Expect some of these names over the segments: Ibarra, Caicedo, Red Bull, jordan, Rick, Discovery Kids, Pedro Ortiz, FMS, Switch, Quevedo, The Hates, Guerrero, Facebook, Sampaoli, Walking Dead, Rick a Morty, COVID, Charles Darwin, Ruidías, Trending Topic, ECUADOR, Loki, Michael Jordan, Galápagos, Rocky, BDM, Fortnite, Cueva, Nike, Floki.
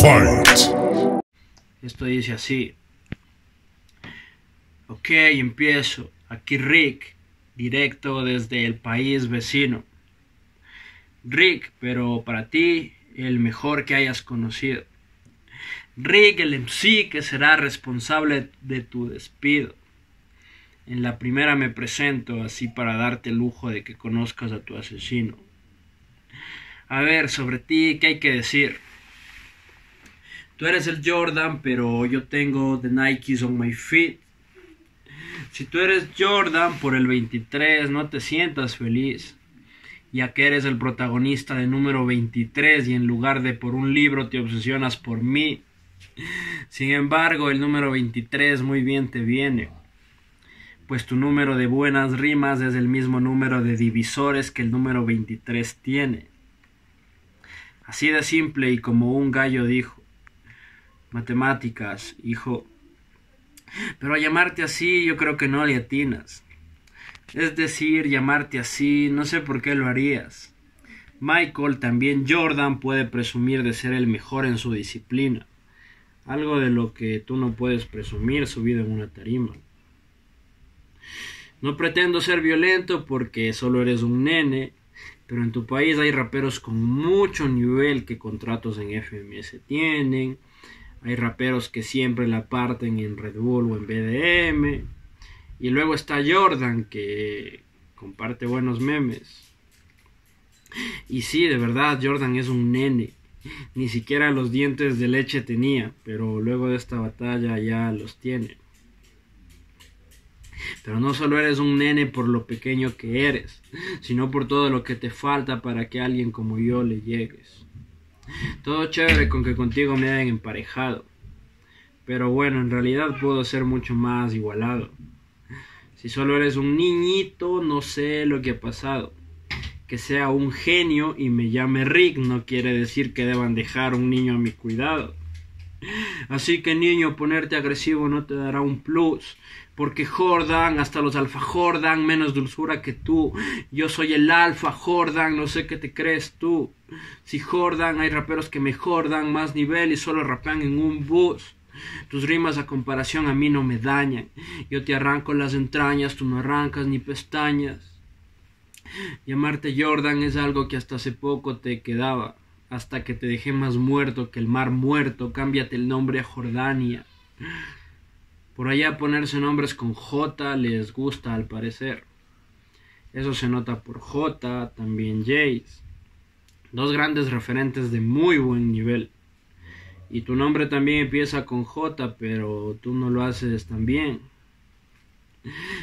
Fight. Esto dice así. Ok, empiezo. Aquí Rick, directo desde el país vecino. Rick, pero para ti, el mejor que hayas conocido. Rick, el MC que será responsable de tu despido. En la primera me presento, así para darte el lujo de que conozcas a tu asesino. A ver, sobre ti, ¿qué hay que decir? Tú eres el Jordan, pero yo tengo the Nikes on my feet. Si tú eres Jordan por el 23, no te sientas feliz, ya que eres el protagonista de número 23 y en lugar de por un libro te obsesionas por mí. Sin embargo, el número 23 muy bien te viene, pues tu número de buenas rimas es el mismo número de divisores que el número 23 tiene. Así de simple y como un gallo dijo. Matemáticas, hijo. Pero a llamarte así yo creo que no le atinas. Es decir, llamarte así, no sé por qué lo harías. Michael, también Jordan, puede presumir de ser el mejor en su disciplina. Algo de lo que tú no puedes presumir subido en una tarima. No pretendo ser violento porque solo eres un nene, pero en tu país hay raperos con mucho nivel que contratos en FMS tienen. Hay raperos que siempre la parten en Red Bull o en BDM. Y luego está Jordan, que comparte buenos memes. Y sí, de verdad, Jordan es un nene. Ni siquiera los dientes de leche tenía, pero luego de esta batalla ya los tiene. Pero no solo eres un nene por lo pequeño que eres, sino por todo lo que te falta para que a alguien como yo le llegues. Todo chévere con que contigo me hayan emparejado, pero bueno, en realidad puedo ser mucho más igualado. Si solo eres un niñito, no sé lo que ha pasado. Que sea un genio y me llame Rick no quiere decir que deban dejar un niño a mi cuidado. Así que niño, ponerte agresivo no te dará un plus, porque Jordan, hasta los alfa Jordan, menos dulzura que tú. Yo soy el alfa Jordan, no sé qué te crees tú. Si Jordan, hay raperos que me jordan, más nivel y solo rapean en un bus. Tus rimas a comparación a mí no me dañan. Yo te arranco las entrañas, tú no arrancas ni pestañas. Llamarte Jordan es algo que hasta hace poco te quedaba, hasta que te dejé más muerto que el mar muerto. Cámbiate el nombre a Jordania. Por allá ponerse nombres con J les gusta al parecer. Eso se nota por J, también Jace. Dos grandes referentes de muy buen nivel. Y tu nombre también empieza con J, pero tú no lo haces tan bien.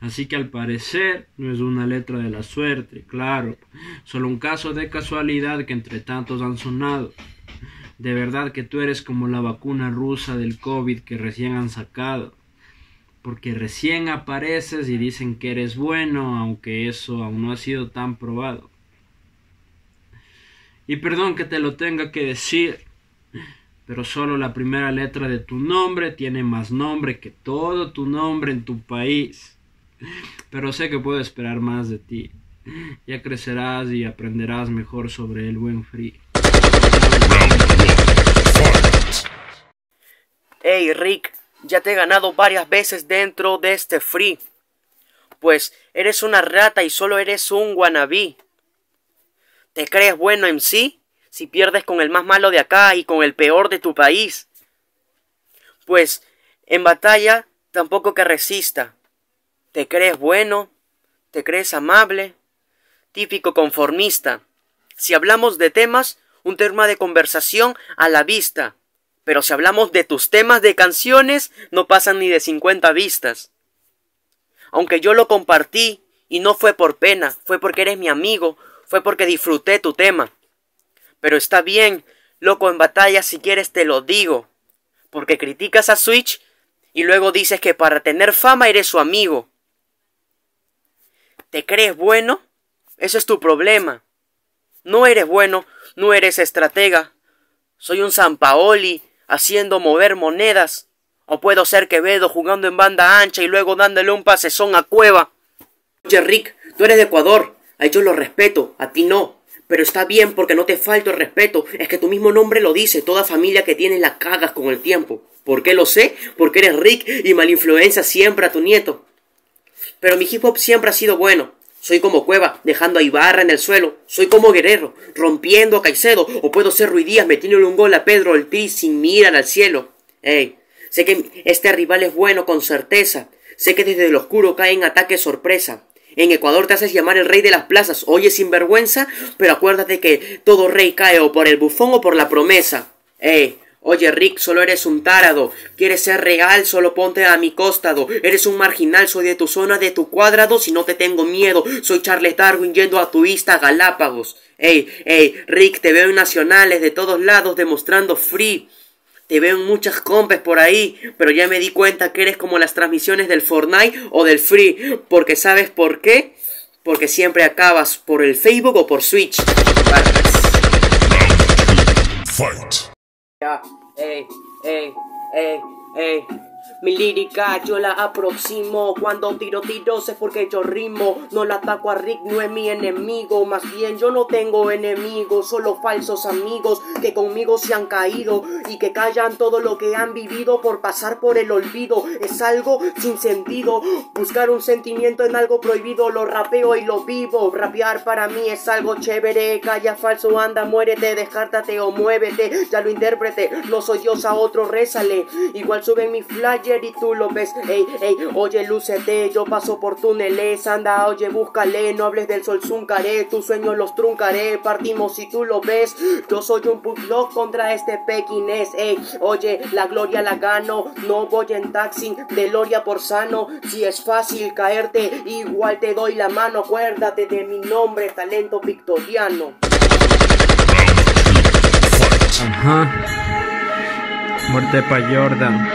Así que al parecer no es una letra de la suerte, claro. Solo un caso de casualidad que entre tantos han sonado. De verdad que tú eres como la vacuna rusa del COVID que recién han sacado. Porque recién apareces y dicen que eres bueno, aunque eso aún no ha sido tan probado. Y perdón que te lo tenga que decir, pero solo la primera letra de tu nombre tiene más nombre que todo tu nombre en tu país. Pero sé que puedo esperar más de ti. Ya crecerás y aprenderás mejor sobre el buen free. Hey Rick, ya te he ganado varias veces dentro de este free, pues eres una rata y solo eres un wannabe. ¿Te crees bueno MC si pierdes con el más malo de acá y con el peor de tu país? Pues en batalla tampoco que resista. ¿Te crees bueno? ¿Te crees amable? Típico conformista. Si hablamos de temas, un tema de conversación a la vista. Pero si hablamos de tus temas de canciones, no pasan ni de 50 vistas. Aunque yo lo compartí, y no fue por pena, fue porque eres mi amigo, fue porque disfruté tu tema. Pero está bien, loco, en batalla si quieres te lo digo. Porque criticas a Switch, y luego dices que para tener fama eres su amigo. ¿Te crees bueno? Ese es tu problema. No eres bueno, no eres estratega. Soy un Sampaoli haciendo mover monedas, o puedo ser Quevedo jugando en banda ancha y luego dándole un pasezón a Cueva. Oye Rick, tú eres de Ecuador, a ellos los respeto, a ti no, Pero está bien porque no te falto el respeto. Es que tu mismo nombre lo dice. Toda familia que tienes la cagas con el tiempo. ¿Por qué lo sé? Porque eres Rick y malinfluencia siempre a tu nieto. Pero mi hip hop siempre ha sido bueno. Soy como Cueva, dejando a Ibarra en el suelo. Soy como Guerrero, rompiendo a Caicedo. O puedo ser Ruidías, metiéndole un gol a Pedro Ortiz sin mirar al cielo. Ey, sé que este rival es bueno con certeza. Sé que desde el oscuro caen ataques sorpresa. En Ecuador te haces llamar el rey de las plazas. Oye, sinvergüenza, pero acuérdate que todo rey cae o por el bufón o por la promesa. Ey. Oye Rick, solo eres un tárado, quieres ser real, solo ponte a mi costado, eres un marginal, soy de tu zona, de tu cuadrado, si no te tengo miedo, soy Charles Darwin yendo a tu vista a Galápagos. Ey, Rick, te veo en nacionales de todos lados demostrando free, te veo en muchas compes por ahí, pero ya me di cuenta que eres como las transmisiones del Fortnite o del free, porque ¿sabes por qué? Porque siempre acabas por el Facebook o por Switch. Fight. Mi lírica yo la aproximo. Cuando tiro tiros es porque yo rimo. No la ataco a Rick, no es mi enemigo. Más bien yo no tengo enemigos, solo falsos amigos que conmigo se han caído y que callan todo lo que han vivido por pasar por el olvido. Es algo sin sentido, buscar un sentimiento en algo prohibido. Lo rapeo y lo vivo, rapear para mí es algo chévere. Calla falso, anda, muérete, descártate o muévete. Ya lo interprete, no soy Dios, a otro rézale. Igual suben mi flyer y tú lo ves. Ey, oye, lúcete, yo paso por túneles. Anda, oye, búscale, no hables del sol, zuncaré. Tus sueños los truncaré, partimos si tú lo ves. Yo soy un bulldog contra este pequinés. Ey, oye, la gloria la gano, no voy en taxi, de Loria por sano. Si es fácil caerte, igual te doy la mano. Acuérdate de mi nombre, talento victoriano. Ajá. Muerte pa' Jordan.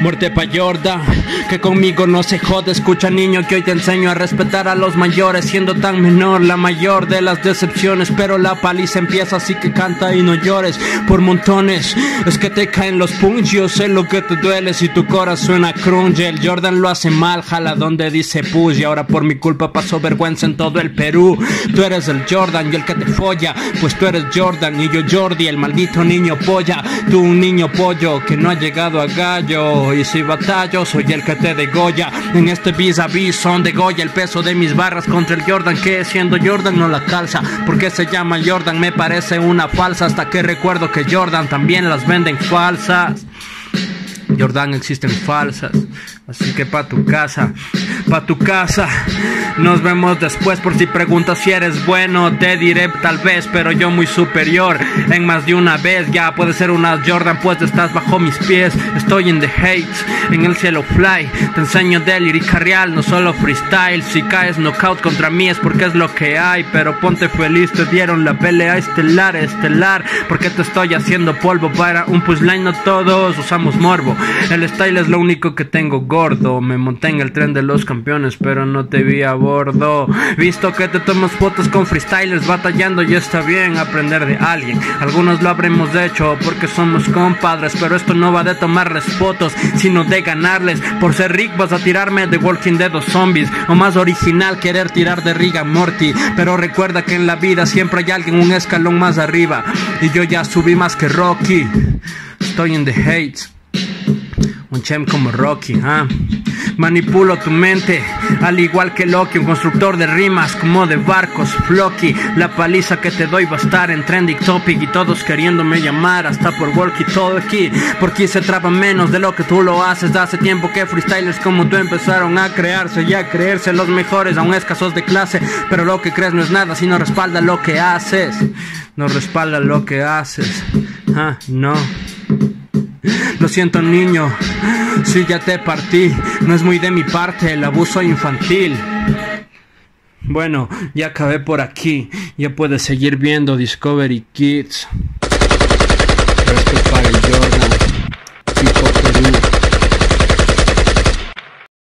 Muerte pa' Jordan, que conmigo no se jode. Escucha niño que hoy te enseño a respetar a los mayores, siendo tan menor la mayor de las decepciones. Pero la paliza empieza, así que canta y no llores por montones. Es que te caen los punch, yo sé lo que te duele. Si tu corazón suena crunch, el Jordan lo hace mal, jala donde dice push. Y ahora por mi culpa pasó vergüenza en todo el Perú. Tú eres el Jordan y el que te folla, pues tú eres Jordan y yo Jordi, el maldito niño polla. Tú un niño pollo que no ha llegado a gallo. Y si batallo, soy el que te degolla. En este vis a vis son de Goya. El peso de mis barras contra el Jordan, que siendo Jordan no la calza. Porque se llama Jordan, me parece una falsa. Hasta que recuerdo que Jordan también las venden falsas. Jordan existen falsas. Así que pa' tu casa, pa' tu casa. Nos vemos después por si preguntas si eres bueno. Te diré tal vez, pero yo muy superior en más de una vez. Ya puede ser una Jordan, pues estás bajo mis pies. Estoy en The Hates, en el cielo fly. Te enseño de lírica real, no solo freestyle. Si caes knockout contra mí es porque es lo que hay. Pero ponte feliz, te dieron la pelea estelar, estelar. Porque te estoy haciendo polvo para un pushline. No todos usamos morbo, el style es lo único que tengo. Me monté en el tren de los campeones, pero no te vi a bordo. Visto que te tomas fotos con freestylers batallando, y está bien aprender de alguien. Algunos lo habremos hecho porque somos compadres, pero esto no va de tomarles fotos, sino de ganarles. Por ser Rick vas a tirarme de Walking Dead o zombies, o más original querer tirar de Rick a Morty. Pero recuerda que en la vida siempre hay alguien un escalón más arriba, y yo ya subí más que Rocky. Estoy en The Hates, un champ como Rocky, ¿eh? Manipulo tu mente, al igual que Loki, un constructor de rimas como de barcos. Floki, la paliza que te doy va a estar en Trending Topic y todos queriéndome llamar hasta por walkie talkie. Porque se traba menos de lo que tú lo haces. Hace tiempo que freestylers como tú empezaron a crearse y a creerse los mejores, aún escasos de clase. Pero lo que crees no es nada si no respalda lo que haces. No respalda lo que haces, ah, no. Lo siento niño, si ya te partí, no es muy de mi parte el abuso infantil. Bueno, ya acabé por aquí, ya puedes seguir viendo Discovery Kids.